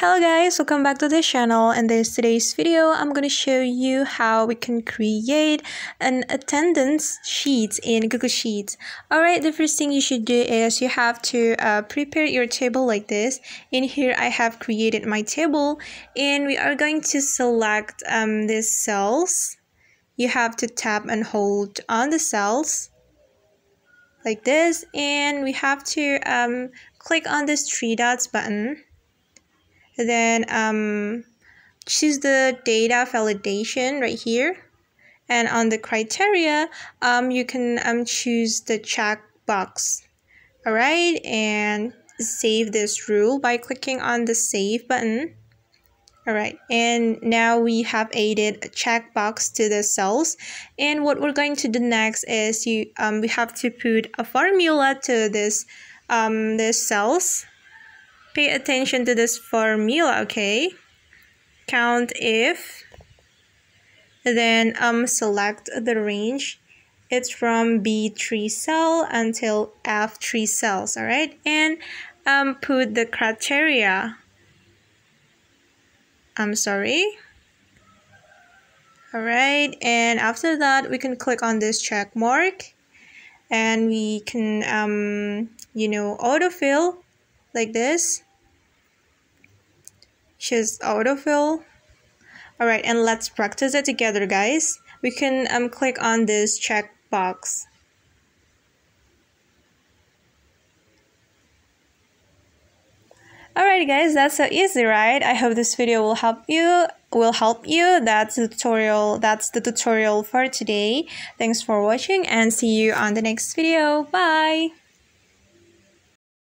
Hello guys, welcome back to the channel. In this today's video, I'm going to show you how we can create an attendance sheet in Google Sheets. Alright, the first thing you should do is you have to prepare your table like this. In here, I have created my table and we are going to select these cells. You have to tap and hold on the cells like this, and we have to click on this three dots button. Then choose the data validation right here, and on the criteria you can choose the checkbox. All right, and save this rule by clicking on the save button. All right, and now we have added a checkbox to the cells, and what we're going to do next is we have to put a formula to this these cells. Pay attention to this formula, okay? Count if, then select the range. It's from B3 cell until F3 cells, all right? And put the criteria. All right, and after that, we can click on this check mark, and we can, you know, autofill like this. Just autofill. Alright, and let's practice it together, guys. We can click on this checkbox. Alright guys, that's so easy, right? I hope this video will help you. That's the tutorial for today. Thanks for watching and see you on the next video. Bye!